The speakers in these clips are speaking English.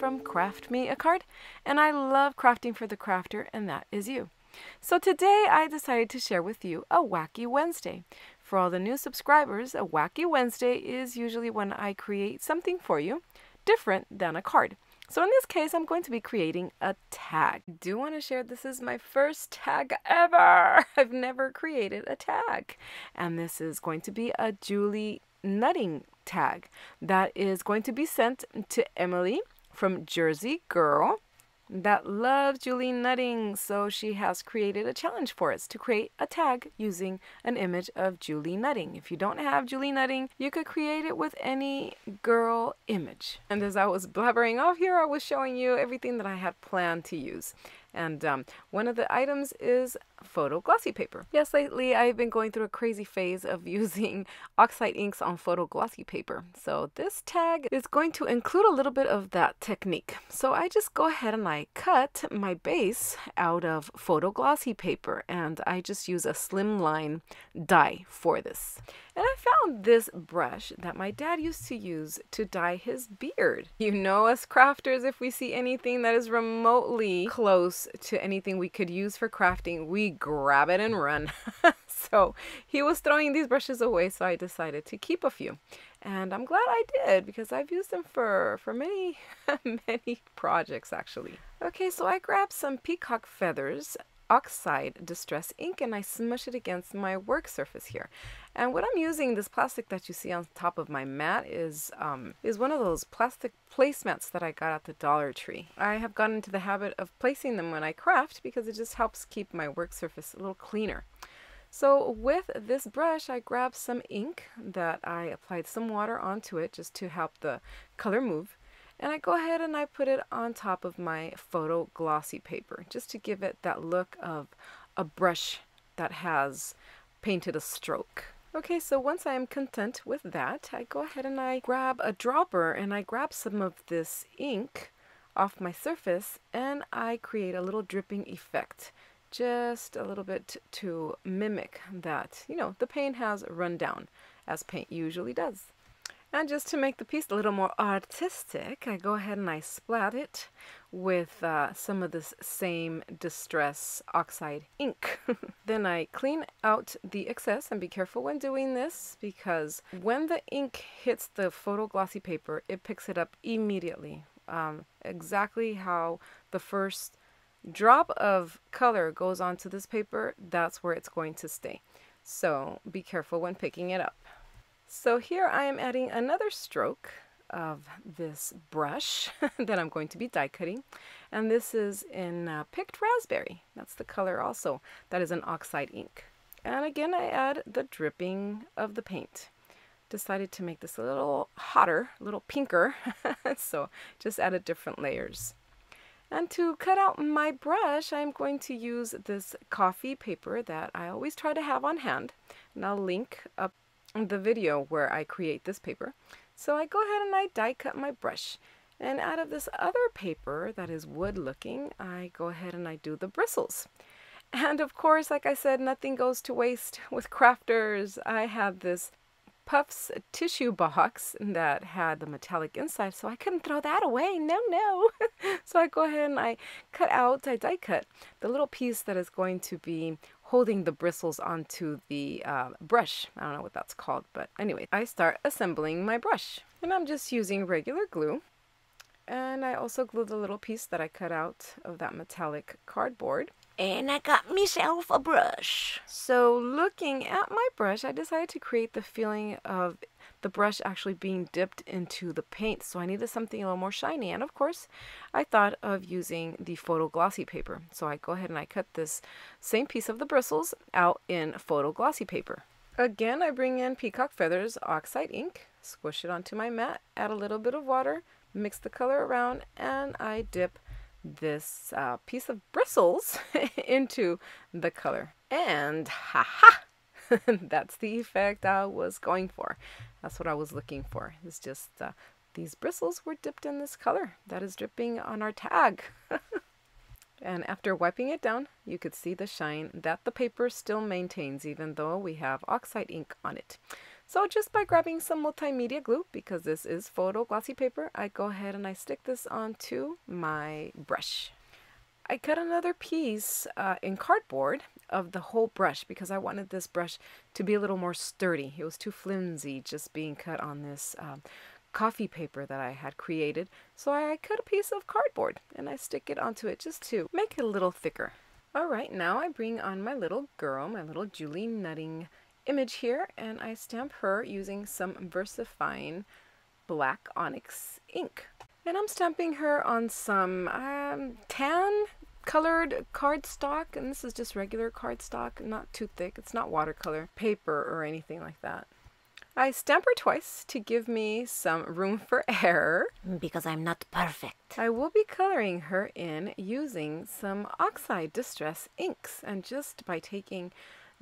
from Craft Me a Card, and I love crafting for the crafter, and that is you. So today I decided to share with you a Wacky Wednesday. For all the new subscribers, a Wacky Wednesday is usually when I create something for you different than a card. So in this case, I'm going to be creating a tag. I do want to share this is my first tag ever. I've never created a tag. And this is going to be a Julie Nutting tag that is going to be sent to Emily from Jersey, girl that loves Julie Nutting, so she has created a challenge for us to create a tag using an image of Julie Nutting. If you don't have Julie Nutting, you could create it with any girl image. And as I was blabbering off here, I was showing you everything that I had planned to use. And one of the items is photo glossy paper. Yes, lately I've been going through a crazy phase of using oxide inks on photo glossy paper. So this tag is going to include a little bit of that technique. So I just go ahead and I cut my base out of photo glossy paper, and I just use a slimline die for this. And I found this brush that my dad used to use to dye his beard. You know us crafters, if we see anything that is remotely close to anything we could use for crafting, we grab it and run. So he was throwing these brushes away, so I decided to keep a few. And I'm glad I did, because I've used them for many, many projects actually. Okay, so I grabbed some peacock feathers, oxide distress ink, and I smush it against my work surface here. And what I'm using, this plastic that you see on top of my mat, is one of those plastic placemats that I got at the Dollar Tree. I have gotten into the habit of placing them when I craft because it just helps keep my work surface a little cleaner. So with this brush, I grabbed some ink that I applied some water onto it just to help the color move. And I go ahead and I put it on top of my photo glossy paper just to give it that look of a brush that has painted a stroke. Okay, so once I am content with that, I go ahead and I grab a dropper and I grab some of this ink off my surface, and I create a little dripping effect, just a little bit to mimic that, you know, the paint has run down as paint usually does. And just to make the piece a little more artistic, I go ahead and I splat it with some of this same Distress Oxide ink. Then I clean out the excess, and be careful when doing this, because when the ink hits the photo glossy paper, it picks it up immediately. Exactly how the first drop of color goes onto this paper, that's where it's going to stay. So be careful when picking it up. So here I am adding another stroke of this brush that I'm going to be die cutting, and this is in Picked Raspberry. That's the color also. That is an oxide ink. And again, I add the dripping of the paint. Decided to make this a little hotter, a little pinker, so just added different layers. And to cut out my brush, I'm going to use this coffee paper that I always try to have on hand, and I'll link up the video where I create this paper. So I go ahead and I die cut my brush, and out of this other paper that is wood looking, I go ahead and I do the bristles. And of course, like I said, nothing goes to waste with crafters. I had this Puffs tissue box that had the metallic inside, so I couldn't throw that away. No. So I go ahead and I cut out, I die cut the little piece that is going to be holding the bristles onto the brush. I don't know what that's called, but anyway, I start assembling my brush. And I'm just using regular glue. And I also glue the little piece that I cut out of that metallic cardboard. And I got myself a brush. So looking at my brush, I decided to create the feeling of the brush actually being dipped into the paint. So I needed something a little more shiny. And of course, I thought of using the photo glossy paper. So I go ahead and I cut this same piece of the bristles out in photo glossy paper. Again, I bring in peacock feathers, oxide ink, squish it onto my mat, add a little bit of water, mix the color around, and I dip this piece of bristles into the color. And haha! That's the effect I was going for. That's what I was looking for. It's just these bristles were dipped in this color that is dripping on our tag. And after wiping it down, you could see the shine that the paper still maintains, even though we have oxide ink on it. So just by grabbing some multimedia glue, because this is photo glossy paper, I go ahead and I stick this onto my brush. I cut another piece in cardboard of the whole brush because I wanted this brush to be a little more sturdy. It was too flimsy just being cut on this coffee paper that I had created. So I cut a piece of cardboard and I stick it onto it just to make it a little thicker. All right, now I bring on my little girl, my little Julie Nutting image here, and I stamp her using some VersaFine black onyx ink. And I'm stamping her on some tan colored cardstock, and this is just regular cardstock, not too thick. It's not watercolor paper or anything like that. I stamp her twice to give me some room for error, because I'm not perfect. I will be coloring her in using some Oxide Distress inks, and just by taking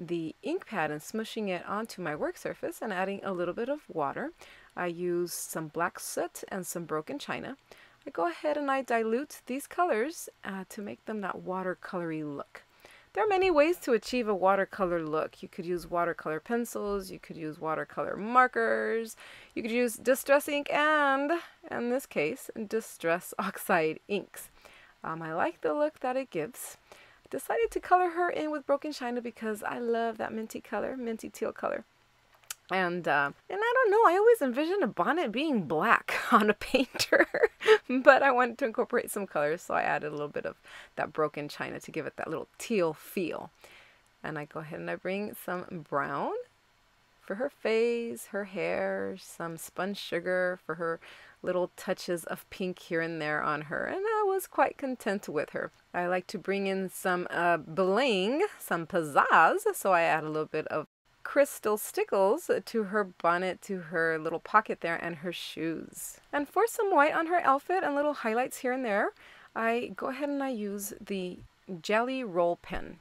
the ink pad and smushing it onto my work surface and adding a little bit of water. I use some black soot and some broken china. I go ahead and I dilute these colors to make them that watercolory look. There are many ways to achieve a watercolor look. You could use watercolor pencils, you could use watercolor markers, you could use distress ink and, in this case, Distress Oxide inks. I like the look that it gives. Decided to color her in with broken china because I love that minty color, minty teal color. And I don't know, I always envisioned a bonnet being black on a painter, but I wanted to incorporate some colors, so I added a little bit of that broken china to give it that little teal feel. And I go ahead and I bring some brown for her face, her hair, some spun sugar for her little touches of pink here and there on her, and I was quite content with her. I like to bring in some bling, some pizzazz, so I add a little bit of Crystal Stickles to her bonnet, to her little pocket there, and her shoes. And for some white on her outfit and little highlights here and there, I go ahead and I use the Jelly Roll Pen.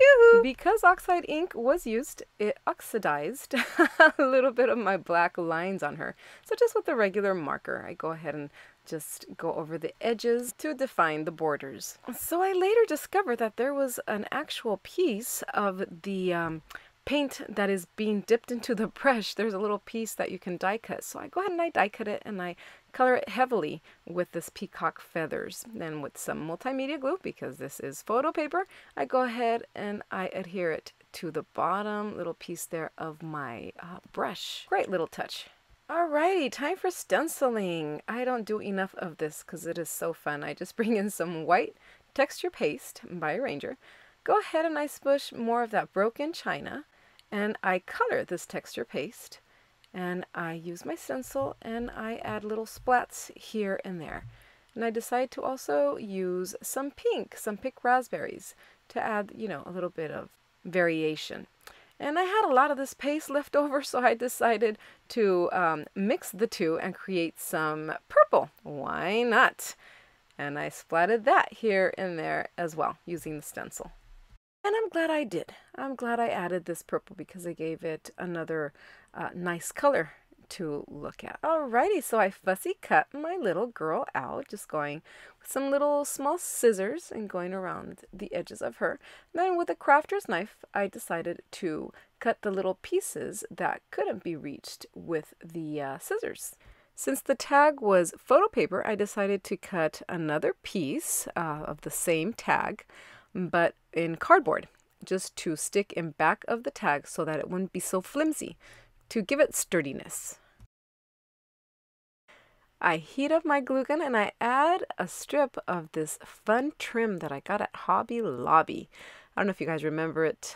Yoo-hoo! Because Oxide ink was used, it oxidized a little bit of my black lines on her. So just with the regular marker, I go ahead and just go over the edges to define the borders. So I later discovered that there was an actual piece of the paint that is being dipped into the brush. There's a little piece that you can die cut. So I go ahead and I die cut it and I color it heavily with this peacock feathers. Then with some multimedia glue, because this is photo paper, I go ahead and I adhere it to the bottom little piece there of my brush. Great little touch. Alrighty, time for stenciling. I don't do enough of this because it is so fun. I just bring in some white texture paste by Ranger. Go ahead and I smush more of that broken china. And I color this texture paste, and I use my stencil, and I add little splats here and there. And I decide to also use some pink raspberries to add, you know, a little bit of variation. And I had a lot of this paste left over, so I decided to mix the two and create some purple. Why not? And I splatted that here and there as well, using the stencil. And I'm glad I did. I'm glad I added this purple because it gave it another nice color to look at. Alrighty, so I fussy cut my little girl out, just going with some little small scissors and going around the edges of her. Then with a crafter's knife, I decided to cut the little pieces that couldn't be reached with the scissors. Since the tag was photo paper, I decided to cut another piece of the same tag, but in cardboard, just to stick in back of the tag so that it wouldn't be so flimsy, to give it sturdiness. I heat up my glue gun and I add a strip of this fun trim that I got at Hobby Lobby. I don't know if you guys remember it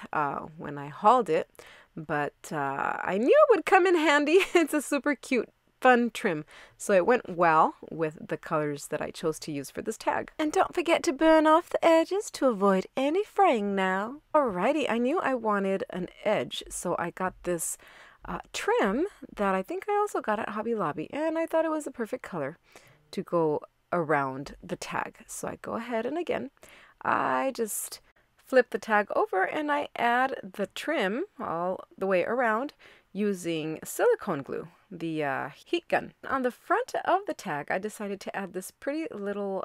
when I hauled it, but I knew it would come in handy. It's a super cute fun trim, so it went well with the colors that I chose to use for this tag. And don't forget to burn off the edges to avoid any fraying now. Alrighty, I knew I wanted an edge, so I got this trim that I think I also got at Hobby Lobby, and I thought it was the perfect color to go around the tag. So I go ahead and again, I just flip the tag over and I add the trim all the way around using silicone glue, the heat gun. On the front of the tag, I decided to add this pretty little,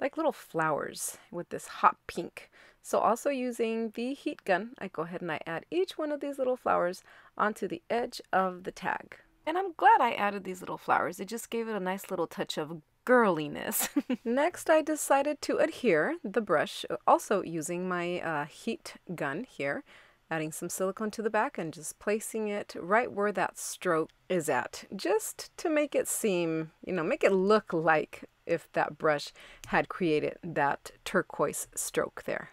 like little flowers with this hot pink. So also using the heat gun, I go ahead and I add each one of these little flowers onto the edge of the tag. And I'm glad I added these little flowers. It just gave it a nice little touch of girliness. Next, I decided to adhere the brush, also using my heat gun here, adding some silicone to the back and just placing it right where that stroke is at, just to make it seem, you know, make it look like if that brush had created that turquoise stroke there.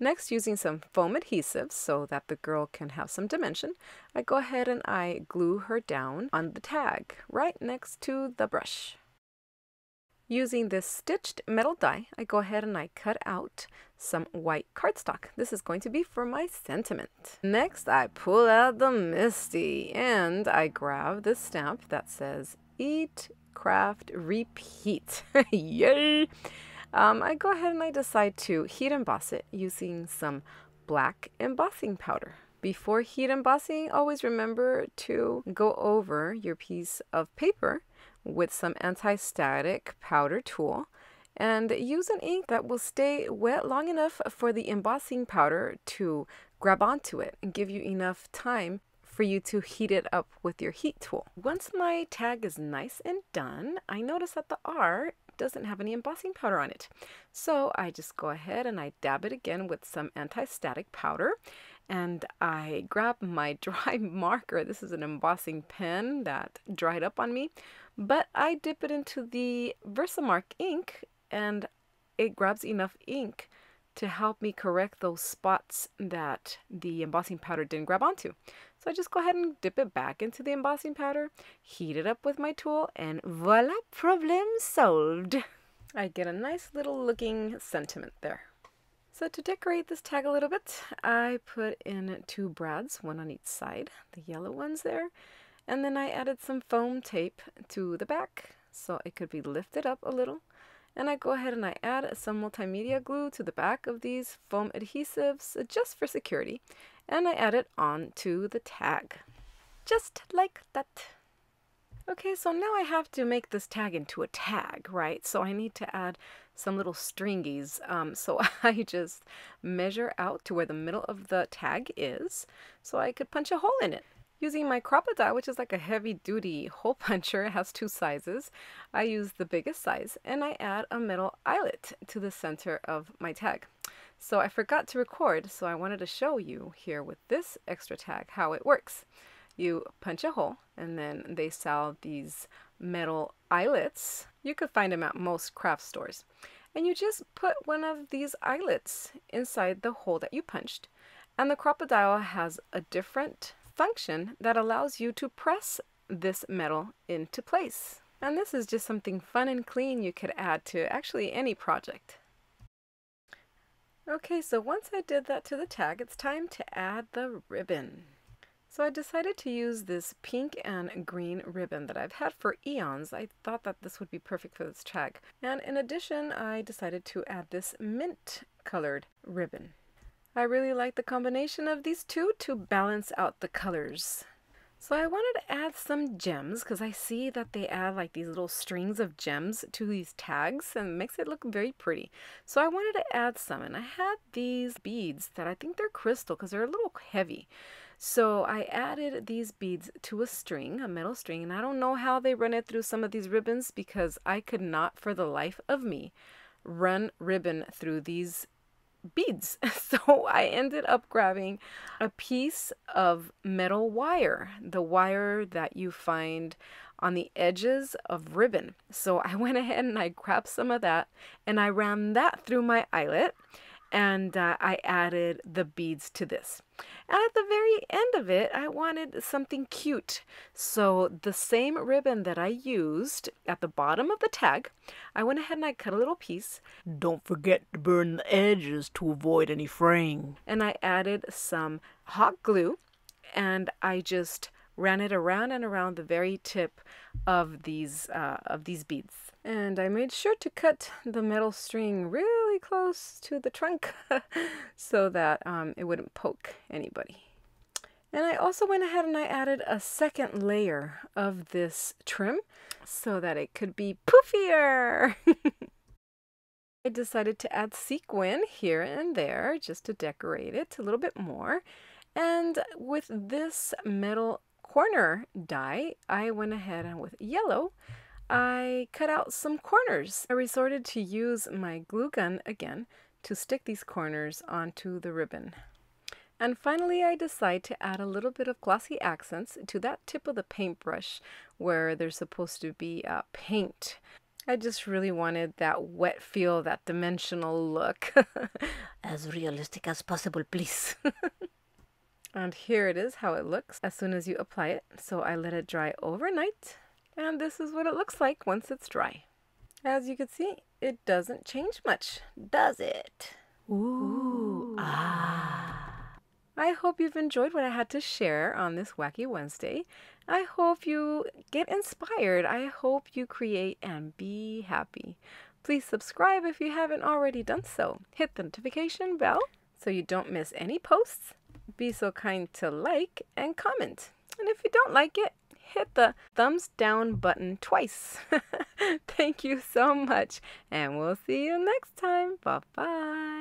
Next, using some foam adhesive so that the girl can have some dimension, I go ahead and I glue her down on the tag right next to the brush. Using this stitched metal die, I go ahead and I cut out some white cardstock. This is going to be for my sentiment. Next, I pull out the Misti and I grab this stamp that says Eat, Craft, Repeat. Yay! I go ahead and I decide to heat emboss it using some black embossing powder. Before heat embossing, always remember to go over your piece of paper with some anti-static powder tool and use an ink that will stay wet long enough for the embossing powder to grab onto it and give you enough time for you to heat it up with your heat tool. Once my tag is nice and done, I notice that the R doesn't have any embossing powder on it. So I just go ahead and I dab it again with some anti-static powder, and I grab my dry marker. This is an embossing pen that dried up on me, but I dip it into the Versamark ink and it grabs enough ink to help me correct those spots that the embossing powder didn't grab onto. So I just go ahead and dip it back into the embossing powder, heat it up with my tool, and voila, problem solved. I get a nice little looking sentiment there. So to decorate this tag a little bit, I put in two brads, one on each side, the yellow ones there, and then I added some foam tape to the back so it could be lifted up a little. And I go ahead and I add some multimedia glue to the back of these foam adhesives just for security. And I add it onto the tag. Just like that. Okay, so now I have to make this tag into a tag, right? So I need to add some little stringies. So I just measure out to where the middle of the tag is so I could punch a hole in it. Using my Crop-A-Dile, which is like a heavy-duty hole puncher, it has two sizes. I use the biggest size, and I add a metal eyelet to the center of my tag. So I forgot to record, so I wanted to show you here with this extra tag how it works. You punch a hole, and then they sell these metal eyelets. You could find them at most craft stores. And you just put one of these eyelets inside the hole that you punched, and the Crop-A-Dile has a different function that allows you to press this metal into place. And this is just something fun and clean you could add to actually any project. Okay, so once I did that to the tag, it's time to add the ribbon. So I decided to use this pink and green ribbon that I've had for eons. I thought that this would be perfect for this tag. And in addition, I decided to add this mint colored ribbon. I really like the combination of these two to balance out the colors. So I wanted to add some gems because I see that they add like these little strings of gems to these tags and it makes it look very pretty. So I wanted to add some, and I had these beads that I think they're crystal because they're a little heavy. So I added these beads to a string, a metal string, and I don't know how they run it through some of these ribbons because I could not for the life of me run ribbon through these beads. So I ended up grabbing a piece of metal wire, the wire that you find on the edges of ribbon. So I went ahead and I grabbed some of that and I ran that through my eyelet, and I added the beads to this. And at the very end of it, I wanted something cute. So the same ribbon that I used at the bottom of the tag, I went ahead and I cut a little piece. Don't forget to burn the edges to avoid any fraying. And I added some hot glue, and I just ran it around and around the very tip of these beads. And I made sure to cut the metal string really close to the trunk so that it wouldn't poke anybody. And I also went ahead and I added a second layer of this trim so that it could be poofier. I decided to add sequin here and there just to decorate it a little bit more. And with this metal corner die, I went ahead and with yellow, I cut out some corners. I resorted to use my glue gun again to stick these corners onto the ribbon. And finally, I decide to add a little bit of glossy accents to that tip of the paintbrush where there's supposed to be paint. I just really wanted that wet feel, that dimensional look. As realistic as possible, please. And here it is how it looks as soon as you apply it. So I let it dry overnight, and this is what it looks like once it's dry. As you can see, it doesn't change much, does it? Ooh, ah. I hope you've enjoyed what I had to share on this Wacky Wednesday. I hope you get inspired. I hope you create and be happy. Please subscribe if you haven't already done so. Hit the notification bell so you don't miss any posts. Be so kind to like and comment. And if you don't like it, hit the thumbs down button twice. Thank you so much, and we'll see you next time. Bye-bye.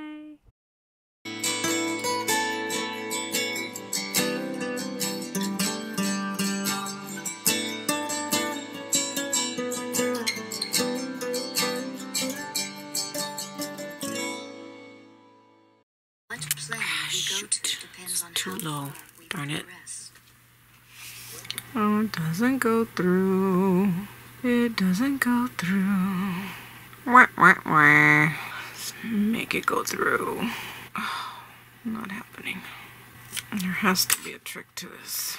Too low. Darn it. Oh, it doesn't go through. It doesn't go through. Wah, wah, wah. Let's make it go through. Oh, not happening. There has to be a trick to this.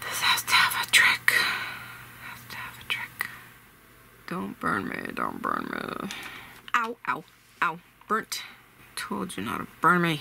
This has to have a trick. Has to have a trick. Don't burn me. Don't burn me. Ow, ow, ow. Burnt. Told you not to burn me.